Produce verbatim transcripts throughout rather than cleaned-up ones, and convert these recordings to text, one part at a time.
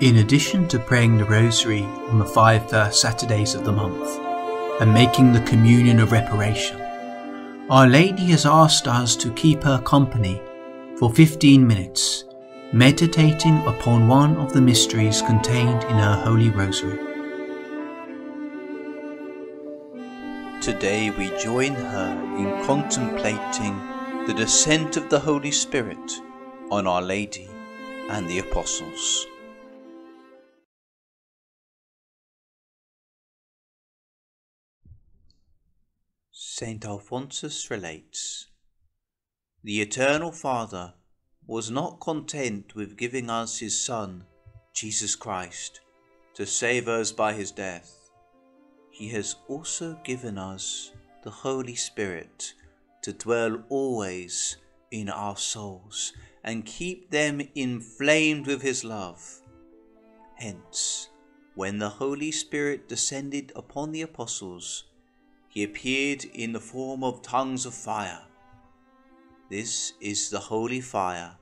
In addition to praying the Rosary on the five first Saturdays of the month and making the Communion of Reparation, Our Lady has asked us to keep her company for fifteen minutes, meditating upon one of the mysteries contained in her Holy Rosary. Today we join her in contemplating the descent of the Holy Spirit on Our Lady and the Apostles. Saint Alphonsus relates, "The Eternal Father was not content with giving us his Son, Jesus Christ, to save us by his death. He has also given us the Holy Spirit to dwell always in our souls and keep them inflamed with his love." Hence, when the Holy Spirit descended upon the Apostles, he appeared in the form of tongues of fire. This is the holy fire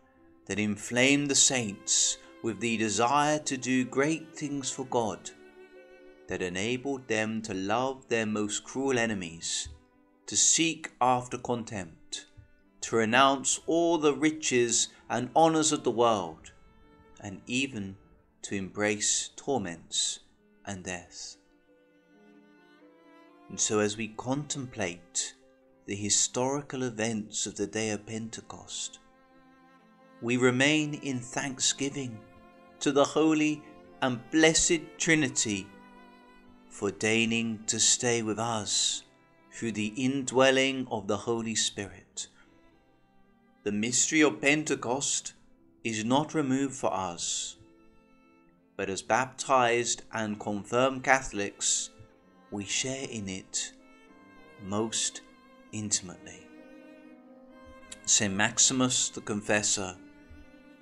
that inflamed the saints with the desire to do great things for God, that enabled them to love their most cruel enemies, to seek after contempt, to renounce all the riches and honors of the world, and even to embrace torments and death. And so as we contemplate the historical events of the day of Pentecost, we remain in thanksgiving to the Holy and Blessed Trinity for deigning to stay with us through the indwelling of the Holy Spirit. The mystery of Pentecost is not removed for us, but as baptized and confirmed Catholics, we share in it most intimately. Saint Maximus the Confessor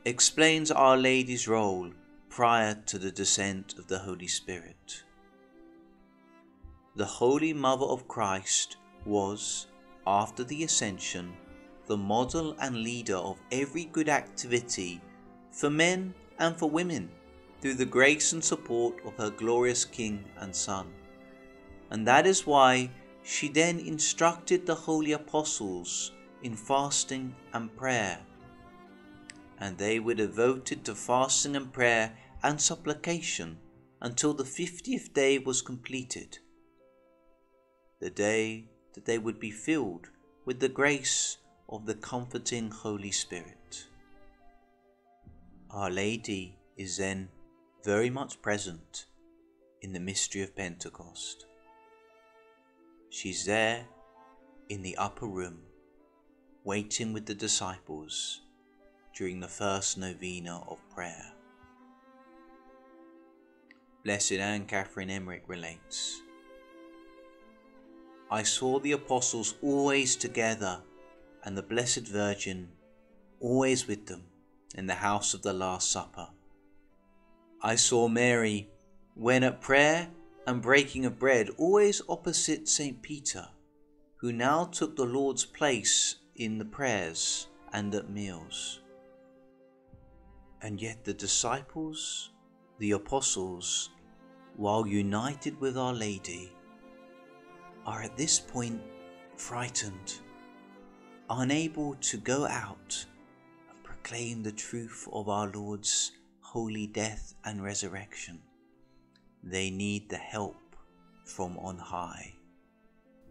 explains Our Lady's role prior to the descent of the Holy Spirit. The Holy Mother of Christ was, after the Ascension, the model and leader of every good activity for men and for women through the grace and support of her glorious King and Son. And that is why she then instructed the holy apostles in fasting and prayer. And they were devoted to fasting and prayer and supplication until the fiftieth day was completed, the day that they would be filled with the grace of the comforting Holy Spirit. Our Lady is then very much present in the mystery of Pentecost. She's there in the upper room, waiting with the disciples during the first novena of prayer. Blessed Anne Catherine Emmerich relates, "I saw the apostles always together and the Blessed Virgin always with them in the house of the Last Supper. I saw Mary when at prayer and breaking of bread always opposite Saint Peter, who now took the Lord's place in the prayers and at meals." And yet the disciples, the apostles, while united with Our Lady, are at this point frightened, unable to go out and proclaim the truth of our Lord's holy death and resurrection. They need the help from on high.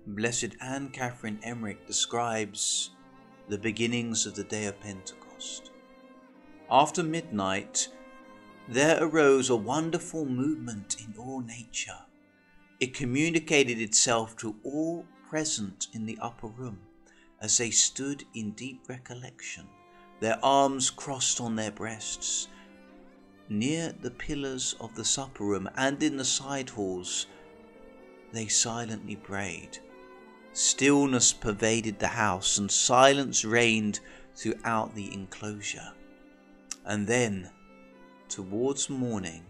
Blessed Anne Catherine Emmerich describes the beginnings of the day of Pentecost. "After midnight, there arose a wonderful movement in all nature. It communicated itself to all present in the upper room as they stood in deep recollection, their arms crossed on their breasts, near the pillars of the supper room and in the side halls. They silently prayed. Stillness pervaded the house and silence reigned throughout the enclosure. And then, towards morning,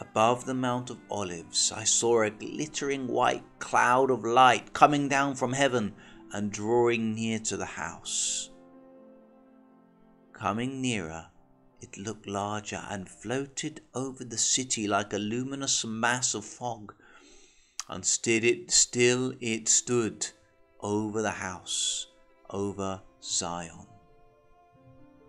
above the Mount of Olives, I saw a glittering white cloud of light coming down from heaven and drawing near to the house. Coming nearer, It looked larger and floated over the city like a luminous mass of fog, and still it, still it stood over the house, over Zion.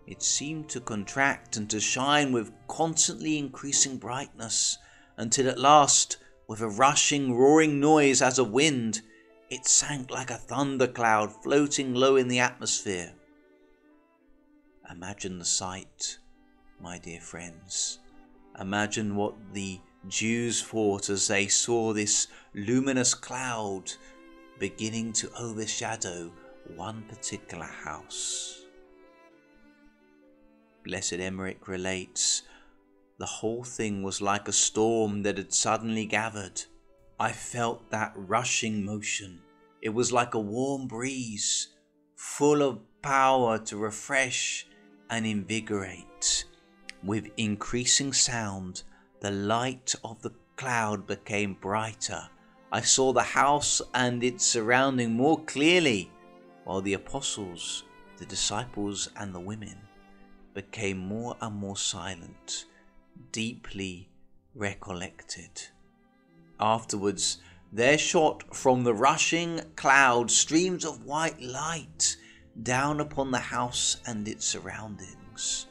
It seemed to contract and to shine with constantly increasing brightness, until at last, with a rushing, roaring noise as of wind, it sank like a thundercloud floating low in the atmosphere. Imagine the sight, my dear friends. Imagine what the Jews thought as they saw this luminous cloud beginning to overshadow one particular house. Blessed Emmerich relates, "The whole thing was like a storm that had suddenly gathered. I felt that rushing motion. It was like a warm breeze, full of power to refresh and invigorate. With increasing sound, the light of the cloud became brighter. I saw the house and its surrounding more clearly, while the apostles, the disciples and the women became more and more silent, deeply recollected. Afterwards, there shot from the rushing cloud streams of white light down upon the house and its surroundings.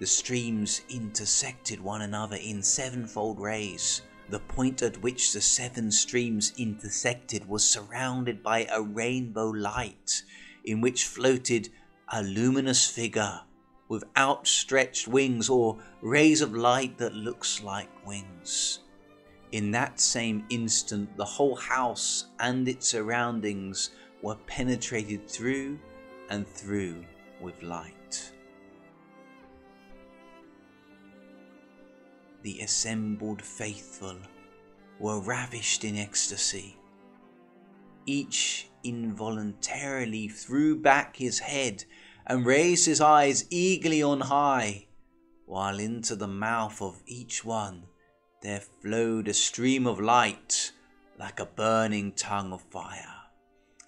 The streams intersected one another in sevenfold rays. The point at which the seven streams intersected was surrounded by a rainbow light, in which floated a luminous figure with outstretched wings, or rays of light that looks like wings. In that same instant, the whole house and its surroundings were penetrated through and through with light. The assembled faithful were ravished in ecstasy. Each involuntarily threw back his head and raised his eyes eagerly on high, while into the mouth of each one there flowed a stream of light like a burning tongue of fire.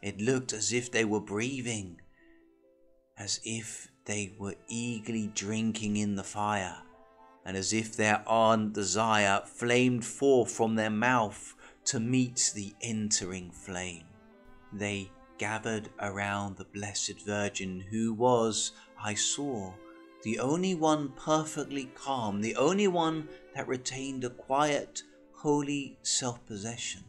It looked as if they were breathing, as if they were eagerly drinking in the fire, and as if their ardent desire flamed forth from their mouth to meet the entering flame. They gathered around the Blessed Virgin, who was, I saw, the only one perfectly calm, the only one that retained a quiet, holy self-possession.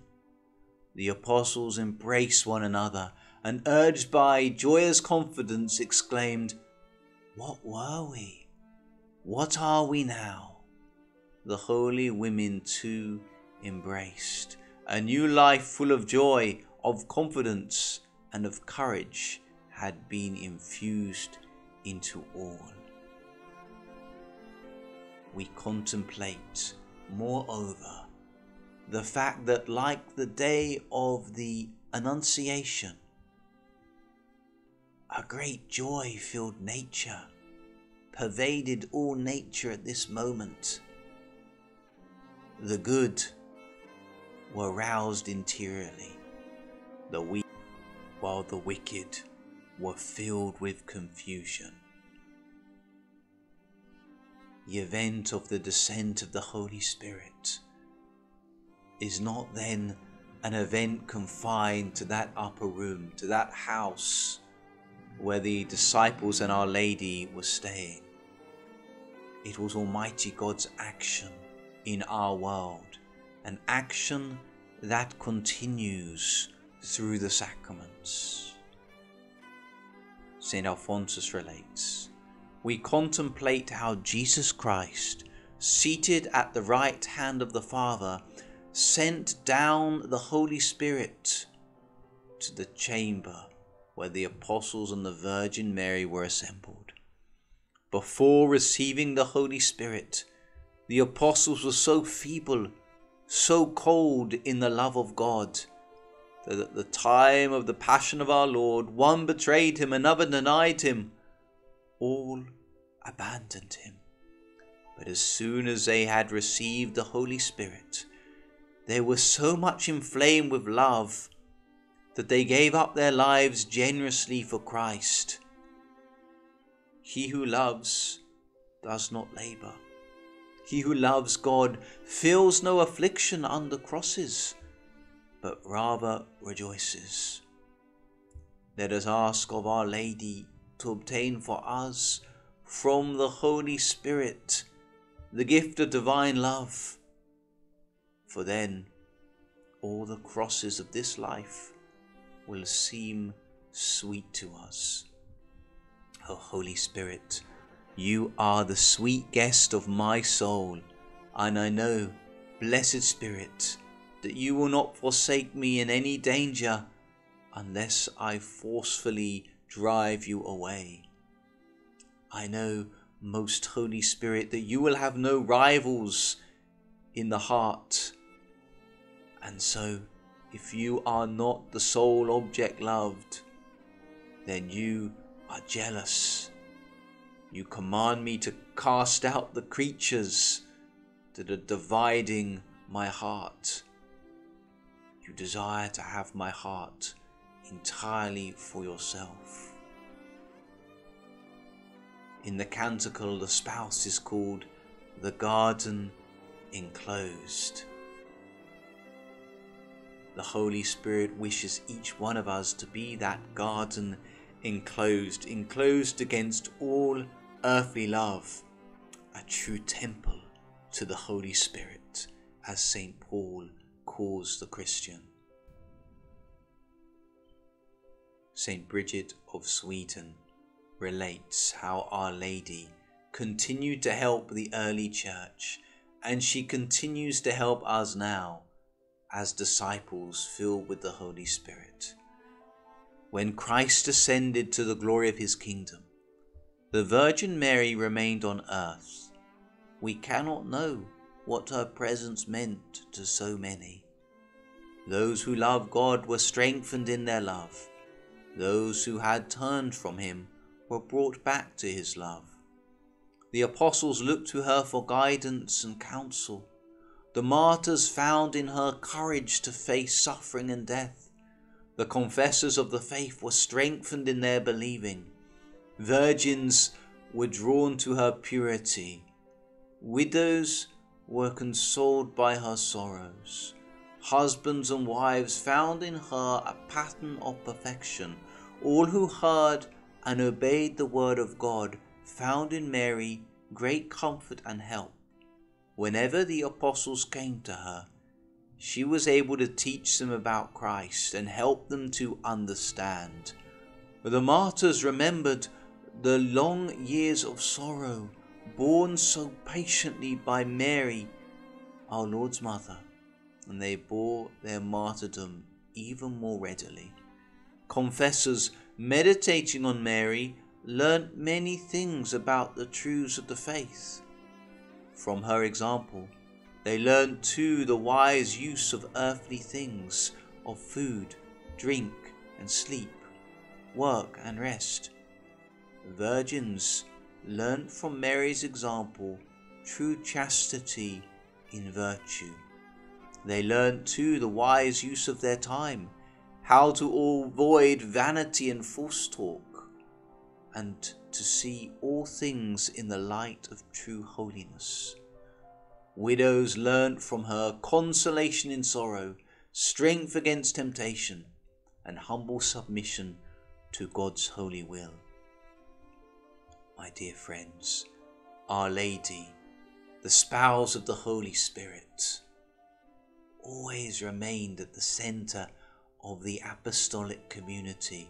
The apostles embraced one another, and urged by joyous confidence, exclaimed, 'What were we? What are we now?' The holy women too embraced, a new life full of joy, of confidence, and of courage had been infused into all. We contemplate, moreover, the fact that, like the day of the Annunciation, a great joy filled nature, pervaded all nature at this moment. The good were roused interiorly, the weak, while the wicked were filled with confusion. The event of the descent of the Holy Spirit is not then an event confined to that upper room, to that house where the disciples and Our Lady were staying. It was Almighty God's action in our world, an action that continues through the sacraments. Saint Alphonsus relates, "We contemplate how Jesus Christ, seated at the right hand of the Father, sent down the Holy Spirit to the chamber where the apostles and the Virgin Mary were assembled. Before receiving the Holy Spirit, the apostles were so feeble, so cold in the love of God, that at the time of the passion of our Lord, one betrayed him, another denied him, all abandoned him. But as soon as they had received the Holy Spirit, they were so much inflamed with love that they gave up their lives generously for Christ. He who loves does not labor. He who loves God feels no affliction under crosses, but rather rejoices. Let us ask of Our Lady to obtain for us, from the Holy Spirit, the gift of divine love, for then all the crosses of this life will seem sweet to us. O Holy Spirit, You are the sweet guest of my soul, and I know, Blessed Spirit, that You will not forsake me in any danger unless I forcefully drive You away. I know, most Holy Spirit, that You will have no rivals in the heart, and so if You are not the sole object loved, then You are jealous. You command me to cast out the creatures that are dividing my heart. You desire to have my heart entirely for Yourself. In the canticle, the spouse is called the garden enclosed. The Holy Spirit wishes each one of us to be that garden enclosed, enclosed against all earthly love, a true temple to the Holy Spirit, as Saint Paul calls the Christian. Saint Bridget of Sweden relates how Our Lady continued to help the early church, and she continues to help us now as disciples filled with the Holy Spirit. When Christ ascended to the glory of His kingdom, the Virgin Mary remained on earth. We cannot know what her presence meant to so many. Those who love God were strengthened in their love. Those who had turned from Him were brought back to His love. The apostles looked to her for guidance and counsel. The martyrs found in her courage to face suffering and death. The confessors of the faith were strengthened in their believing. Virgins were drawn to her purity. Widows were consoled by her sorrows. Husbands and wives found in her a pattern of perfection. All who heard and obeyed the word of God found in Mary great comfort and help. Whenever the apostles came to her, she was able to teach them about Christ and help them to understand. The martyrs remembered the long years of sorrow borne so patiently by Mary, our Lord's mother, and they bore their martyrdom even more readily. Confessors, meditating on Mary, learnt many things about the truths of the faith. From her example, they learned too the wise use of earthly things, of food, drink and sleep, work and rest. Virgins learned from Mary's example true chastity in virtue. They learned too the wise use of their time, how to avoid vanity and false talk, and to see all things in the light of true holiness. Widows learnt from her consolation in sorrow, strength against temptation, and humble submission to God's holy will. My dear friends, Our Lady, the spouse of the Holy Spirit, always remained at the centre of the apostolic community,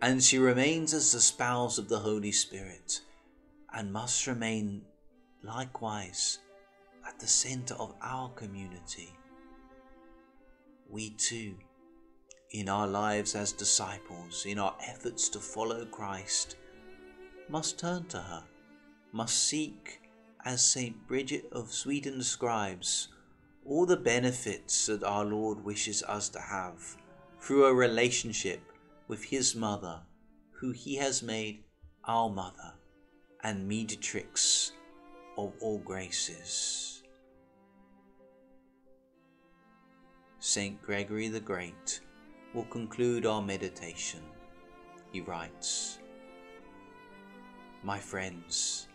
and she remains as the spouse of the Holy Spirit, and must remain likewise at the centre of our community. We too, in our lives as disciples, in our efforts to follow Christ, must turn to her, must seek, as Saint Bridget of Sweden describes, all the benefits that our Lord wishes us to have through a relationship with His mother, who He has made our mother and mediatrix of all graces. Saint Gregory the Great will conclude our meditation. He writes, "My friends,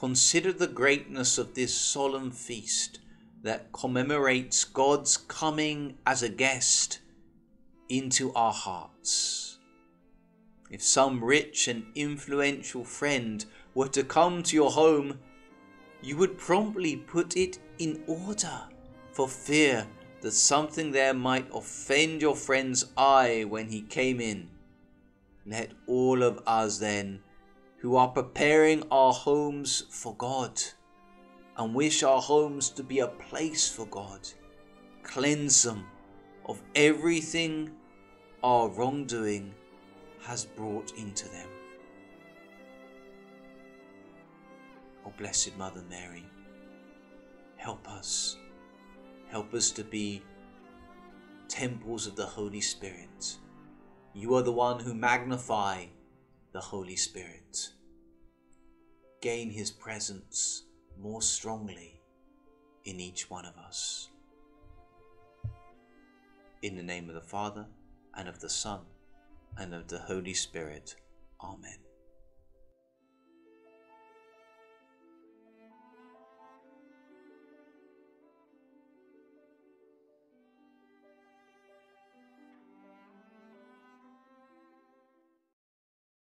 Consider the greatness of this solemn feast that commemorates God's coming as a guest into our hearts. If some rich and influential friend were to come to your home, you would promptly put it in order for fear that something there might offend your friend's eye when he came in. Let all of us then, who are preparing our homes for God and wish our homes to be a place for God, cleanse them of everything our wrongdoing has brought into them. O Blessed Mother Mary, help us. Help us to be temples of the Holy Spirit. You are the one who magnify the Holy Spirit. Gain His presence more strongly in each one of us. In the name of the Father, and of the Son, and of the Holy Spirit. Amen.